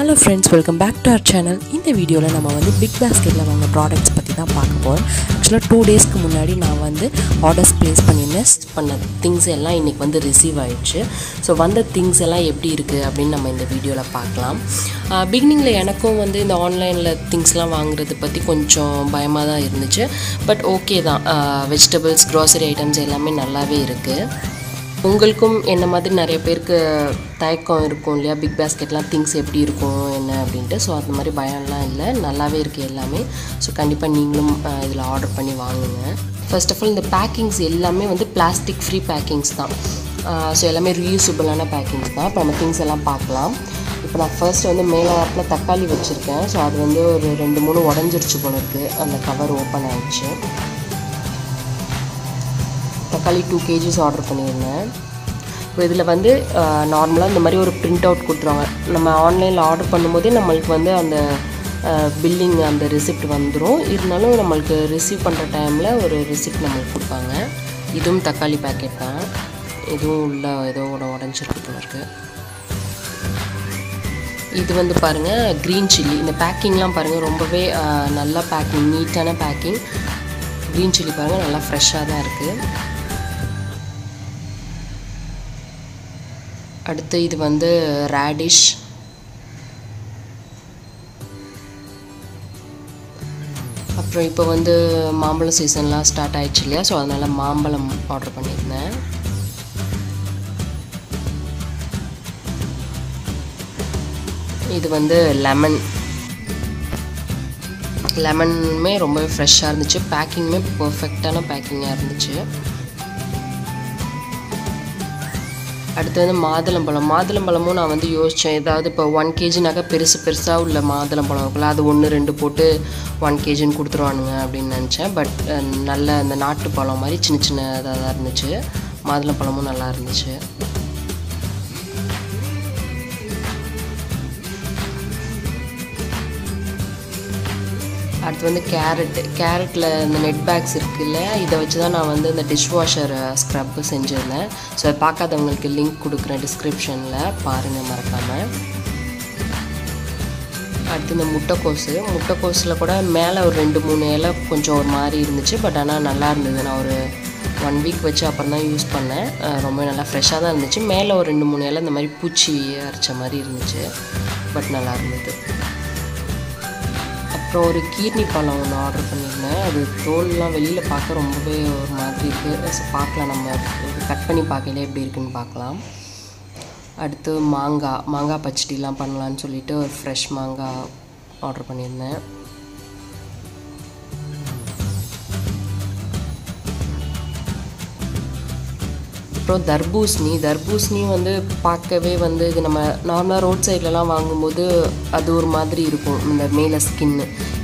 Hello friends, welcome back to our channel. In this video, we will talk about Big Basket products. Actually, 2 days ago, I orders placed things I received. So, the things all in the video. Beginning, I online things but okay, vegetables, grocery items, உங்களுக்கும் என்ன மாதிரி நிறைய பேருக்கு தயக்கம் இருக்கும் இல்லையா big பாஸ்கெட்லாம் things எப்படி இருக்கும் என்ன அப்படினு சோ அந்த மாதிரி பயம்லாம் இல்ல நல்லாவே இருக்கு எல்லாமே சோ கண்டிப்பா நீங்களும் இதல ஆர்டர் பண்ணி வாங்குங்க first of all இந்த பேக்கிங்ஸ் எல்லாமே வந்து பிளாஸ்டிக் ஃப்ரீ பேக்கிங்ஸ் தான் சோ எல்லாமே ரீயூசபிள் ஆன பேக்கிங்ஸ் தான் நம்ம things எல்லாம் பார்க்கலாம் இப்போ நான் first வந்து மேல வாப்ல தக்காளி வச்சிருக்கேன் சோ அது வந்து ஒரு 2-3 உடைஞ்சிருச்சு போல இருக்கு அந்த கவர் ஓபன் ஆயிடுச்சு தக்காளி 2 kg ஆர்டர் பண்ணிருந்தேன். இப்போ இதுல வந்து நார்மலா இந்த மாதிரி ஒரு பிரிண்ட் அவுட் குடுறாங்க. நம்ம ஆன்லைன்ல ஆர்டர் பண்ணும்போது நமக்கு வந்து அந்த பில்லிங் அந்த ரெசிப்ட் வந்துரும். இதனால நமக்கு ரிசீவ் பண்ற டைம்ல ஒரு ரெசிப்ட் நமக்கு கொடுப்பாங்க. இதுவும் தக்காளி பாக்கெட் தான். இதுவும் உள்ள ஏதோ உடைஞ்சிருக்கு போல இருக்கு. இது வந்து பாருங்க கிரீன் chilli. இந்த பேக்கிங்லாம் பாருங்க ரொம்பவே நல்ல பேக்கிங், நீட்டான பேக்கிங். கிரீன் chilli பாருங்க நல்லா ஃப்ரெஷ்ஷா தான் இருக்கு. அடுத்து இது வந்து ராடிஷ் அப்புறம் இப்போ வந்து மாம்பழம் சீசன்லாம் ஸ்டார்ட் ஆயிடுச்சு இல்லையா சோ அதனால மாம்பழம் ஆர்டர் பண்ணிருந்தேன் இது வந்து லெமன் லெமனுமே ரொம்ப ஃப்ரெஷ்ஷா இருந்துச்சு பேக்கிங்மே பெர்ஃபெக்ட்டான பேக்கிங்கா இருந்துச்சு அடுத்து வந்து மாதுளம்பழம் மாதுளம்பழமும் நான் வந்து யோசிச்சேன் ஏதாவது இப்ப 1 kg நாக பெருசா உள்ள மாதுளம்பழங்கள அது 1-2 போட்டு 1 kg ன்னு கொடுத்துருவானுங்க அப்படி நினைச்சேன் பட் நல்ல அந்த நாட்டு பழம் மாதிரி சின்ன சின்னதா இருந்துச்சு மாதுளம்பழமும் நல்லா இருந்துச்சு அடுத்து வந்து கேரட்ல இந்த நெட் பேக்ஸ் இருக்குல்ல இத வச்சு தான் நான் வந்து இந்த டிஷ் வாஷர் ஸ்க்ரப் செஞ்சிருந்தேன் சோ அத பார்க்காதவங்களுக்கு லிங்க் கொடுக்கிறேன் டிஸ்கிரிப்ஷன்ல பாருங்க மறக்காம அடுத்து இந்த முட்டைக்கோஸ்ல கூட மேல ஒரு 2-3 இலை கொஞ்சம் ஒரு மாதிரி இருந்துச்சு பட் ஆனா நல்லா இருந்தது நான் ஒரு 1 வீக் வச்சு அப்புறம் தான் யூஸ் பண்ணேன் ரொம்ப நல்லா ஃப்ரெஷ்ஷா தான் இருந்துச்சு மேல ஒரு 2-3 இலை இந்த மாதிரி பூச்சி அரைச்ச மாதிரி இருந்துச்சு பட் நல்லா இருந்தது அப்புறம் ஒரு கீர்ணி பழம் ஒன்று ஆர்டர் பண்ணியிருந்தேன் அது தோல்லாம் வெளியில் பார்க்க ரொம்பவே ஒரு மாதிரி இருக்குது பார்க்கலாம் நம்ம கட் பண்ணி பார்க்கல எப்படி இருக்குன்னு பார்க்கலாம் அடுத்து மாங்காய் பச்சடிலாம் பண்ணலாம்னு சொல்லிட்டு ஒரு ஃப்ரெஷ் மாங்காய் ஆர்டர் பண்ணியிருந்தேன் அப்புறம் தர்பூசணி வந்து பார்க்கவே வந்து இது நம்ம நார்மலா ரோட் சைடுலலாம் வாங்கும்போது அது ஒரு மாதிரி இருக்கும் இந்த மேல ஸ்கின்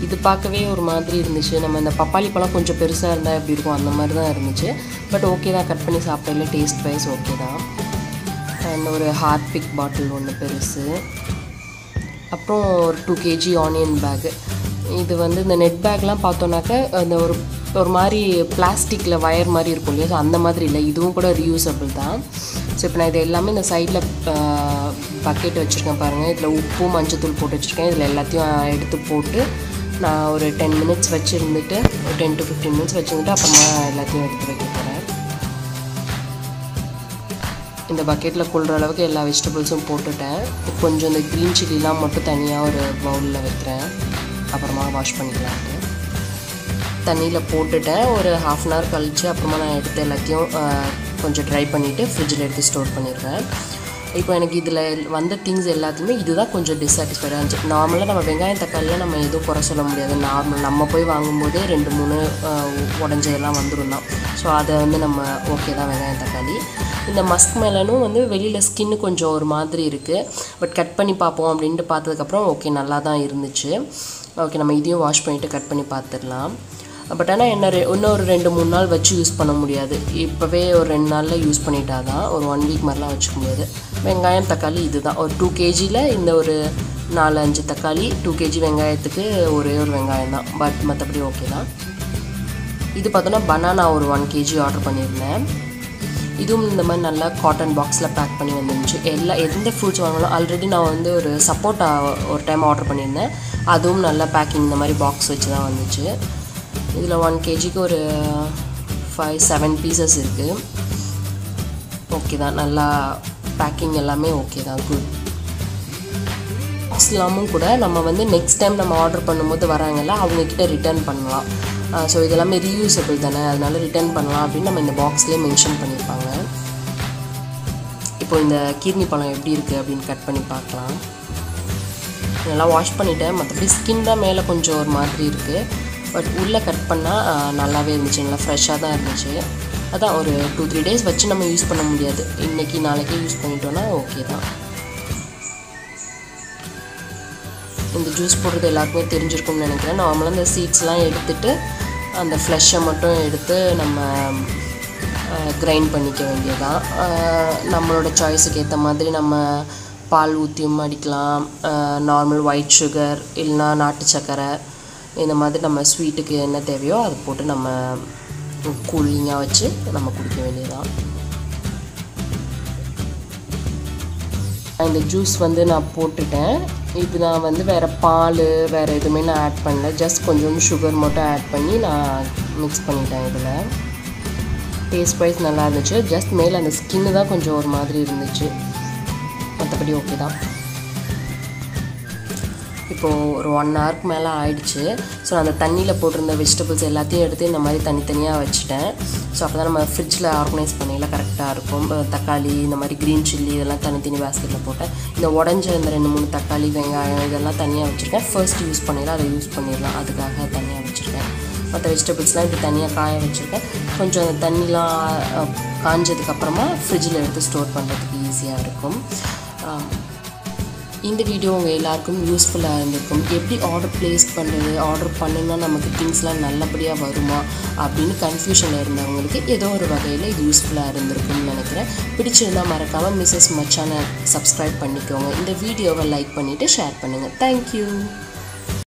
இது பார்க்கவே ஒரு மாதிரி இருந்துச்சு நம்ம இந்த பப்பாளி பழம் கொஞ்சம் பெருசா இருந்தா எப்படி இருக்கும் அந்த மாதிரி தான் இருந்துச்சு பட் ஓகே தான் கட் பண்ணி சாப்பிட்டல டேஸ்ட் வைஸ் ஓகே தான் அண்ட் ஒரு ஹார்பிக் பாட்டில் ஒன்று பெருசு அப்புறம் ஒரு 2 kg ஆனியன் பேக் இது வந்து இந்த நெட் பேக்லாம் பார்த்தோம்னாக்க அந்த ஒரு மாதிரி பிளாஸ்டிக்ல வயர் மாதிரி இருக்கும் இல்லையா அந்த மாதிரி இல்ல இதுவும் கூட ரீயூசபிள் தான் சோ இப்போ நான் இத எல்லாமே இந்த சைடுல பக்கெட் வச்சிருக்கேன் பாருங்க இதல உப்பு மஞ்சள் தூள் போட்டு வச்சிருக்கேன் இதல எல்லாத்தையும் எடுத்து போட்டு நான் ஒரு 10 minutes வச்சிருந்துட்டு 10-15 minutes வச்சிருந்துட்டு அப்புறமா எல்லாத்தையும் எடுத்து வைக்க போறேன் இந்த பக்கெட்ல கொள்ற அளவுக்கு எல்லா வெஜிடபிள்ஸும் போட்டுட்டேன் கொஞ்சம் இந்த கிரீன் chilliலாம் மட்டும் தனியா ஒரு பவுல்ல வைக்கிறேன் அப்புறமா வாஷ் பண்ணிக்கலாம் தண்ணியில் போட்டுட்டேன் ஒரு half an hour கழிச்சு அப்புறமா நான் எடுத்து எல்லாத்தையும் கொஞ்சம் ட்ரை பண்ணிட்டு ஃப்ரிட்ஜில் எடுத்து ஸ்டோர் பண்ணிடுறேன் இப்போ எனக்கு இதில் வந்த திங்ஸ் எல்லாத்தையுமே இதுதான் கொஞ்சம் டிஸாட்டிஸ்ஃபைடாக இருந்துச்சு நார்மலாக நம்ம வெங்காயம் தக்காளிலாம் நம்ம எதுவும் குறை சொல்ல முடியாது நார்மல் நம்ம போய் வாங்கும்போதே 2-3 உடஞ்சதெல்லாம் வந்துடும் தான் ஸோ அதை வந்து நம்ம ஓகே தான் வெங்காயம் தக்காளி இந்த மஸ்க் மேலனும் வந்து வெளியில ஸ்கின் கொஞ்சம் ஒரு மாதிரி இருக்கு பட் கட் பண்ணி பார்ப்போம் அப்படினு பார்த்ததுக்கு அப்புறம் ஓகே நல்லா தான் இருந்துச்சு ஓகே நம்ம இதையும் வாஷ் பண்ணிட்டு கட் பண்ணி பார்த்துடலாம் பட் ஆனா இன்னும் ஒரு 2-3 நாள் வச்சு யூஸ் பண்ண முடியாது இப்பவே ஒரு 2 நாள்ல யூஸ் பண்ணிட்டாதான் ஒரு 1 வீக் மாதிரிலாம் வச்சுக்க முடியாது வெங்காயம் தக்காளி இதுதான் ஒரு 2 kgல இந்த ஒரு 4-5 தக்காளி 2 kg வெங்காயத்துக்கு ஒரே ஒரு வெங்காயம் தான் பட் மற்றபடி ஓகே தான் இது பார்த்தோன்னா பனானா ஒரு 1 kg ஆர்டர் பண்ணியிருந்தேன் இதுவும் இந்த மாதிரி நல்லா காட்டன் பாக்ஸில் பேக் பண்ணி வந்துருந்துச்சு. எல்லா எந்த ஃப்ரூட்ஸ் வாங்கினாலும் ஆல்ரெடி நான் வந்து ஒரு சப்போட்டா ஒரு டைம் ஆர்டர் பண்ணியிருந்தேன், அதுவும் நல்லா பேக்கிங் இந்த மாதிரி பாக்ஸ் வச்சு தான் வந்துச்சு. இதில் 1 kgக்கு ஒரு 5-7 பீசஸ் இருக்குது. ஓகே தான், நல்லா பேக்கிங் எல்லாமே ஓகே தான், குட். பாக்ஸ்லாமும் கூட நம்ம வந்து நெக்ஸ்ட் டைம் நம்ம ஆர்டர் பண்ணும்போது வராங்கல்ல அவங்கக்கிட்ட ரிட்டர்ன் பண்ணலாம். ஸோ இதெல்லாமே ரீயூஸபிள் தானே, அதனால் ரிட்டர்ன் பண்ணலாம் அப்படின்னு நம்ம இந்த பாக்ஸ்லேயே மென்ஷன் பண்ணியிருப்பாங்க. இப்போது இந்த கீர்ணி பழம் எப்படி இருக்குது அப்படின்னு கட் பண்ணி பார்க்கலாம். நல்லா வாஷ் பண்ணிவிட்டேன். மற்றபடி ஸ்கின் தான் மேலே கொஞ்சம் ஒரு மாதிரி இருக்குது, பட் உள்ளே கட் பண்ணால் நல்லாவே இருந்துச்சு, நல்லா ஃப்ரெஷ்ஷாக தான் இருந்துச்சு. அதான் ஒரு 2-3 டேஸ் வச்சு நம்ம யூஸ் பண்ண முடியாது, இன்றைக்கி நாளைக்கே யூஸ் பண்ணிட்டோன்னா ஓகே தான். இந்த ஜூஸ் போடுறது எல்லாருக்குமே தெரிஞ்சிருக்கும்னு நினைக்கிறேன். நார்மலாக இந்த சீட்ஸ்லாம் எடுத்துகிட்டு அந்த ஃப்ளஷை மட்டும் எடுத்து நம்ம கிரைண்ட் பண்ணிக்க வேண்டியதான். நம்மளோட சாய்ஸுக்கு ஏற்ற மாதிரி நம்ம பால் ஊற்றியும் அடிக்கலாம், நார்மல் ஒயிட் சுகர் இல்லைனா நாட்டு சக்கரை, இந்த மாதிரி நம்ம ஸ்வீட்டுக்கு என்ன தேவையோ அது போட்டு நம்ம கூலிங்காக வச்சு நம்ம குடிக்க வேண்டியதான். இந்த ஜூஸ் வந்து நான் போட்டுட்டேன். இது நான் வந்து வேறு பால் வேறு எதுவுமே நான் ஆட் பண்ணல, ஜஸ்ட் கொஞ்சம் சுகர் மட்டும் ஆட் பண்ணி நான் மிக்ஸ் பண்ணிட்டேன். இதில் டேஸ்ட் வைஸ் நல்லா இருந்துச்சு, ஜஸ்ட் மேலே அந்த ஸ்கின்னு தான் கொஞ்சம் ஒரு மாதிரி இருந்துச்சு, மற்றபடி ஓகே தான். இப்போது ஒரு 1 hourக்கு மேலே ஆயிடுச்சு. ஸோ அந்த தண்ணியில் போட்டிருந்த வெஜிடபிள்ஸ் எல்லாத்தையும் எடுத்து இந்த மாதிரி தனித்தனியாக வச்சுட்டேன். ஸோ அப்போ தான் நம்ம ஃப்ரிட்ஜில் ஆர்கனைஸ் பண்ணிடலாம், கரெக்டாக இருக்கும். தக்காளி இந்த மாதிரி க்ரீன் சில்லி இதெல்லாம் தனித்தனி பேஸ்கெட்டில் போட்டேன். இந்த உடஞ்ச இந்த 2-3 தக்காளி வெங்காயம் இதெல்லாம் தனியாக வச்சுருக்கேன். ஃபர்ஸ்ட் யூஸ் பண்ணிடலாம், அதை யூஸ் பண்ணிடலாம், அதுக்காக தனியாக வச்சுருக்கேன். மற்ற வெஜிடபிள்ஸ்லாம் இப்படி தனியாக காய வச்சுருக்கேன். கொஞ்சம் அந்த தண்ணிலாம் காஞ்சதுக்கப்புறமா ஃப்ரிட்ஜில் எடுத்து ஸ்டோர் பண்ணுறதுக்கு ஈஸியாக இருக்கும். இந்த வீடியோ உங்கள் எல்லாருக்கும் யூஸ்ஃபுல்லாக இருந்திருக்கும். எப்படி ஆர்டர் ப்ளேஸ் பண்ணுறது, ஆர்டர் பண்ணுன்னா நமக்கு திங்ஸ்லாம் நல்லபடியாக வருமா அப்படின்னு கன்ஃபியூஷனில் இருந்தவங்களுக்கு ஏதோ ஒரு வகையில் இது யூஸ்ஃபுல்லாக இருந்திருக்கும்னு நினைக்கிறேன். பிடிச்சிருந்தால் மறக்காமல் மிஸ்ஸஸ் மச்சானை சப்ஸ்கிரைப் பண்ணிக்கோங்க. இந்த வீடியோவை லைக் பண்ணிவிட்டு ஷேர் பண்ணுங்கள். தேங்க்யூ.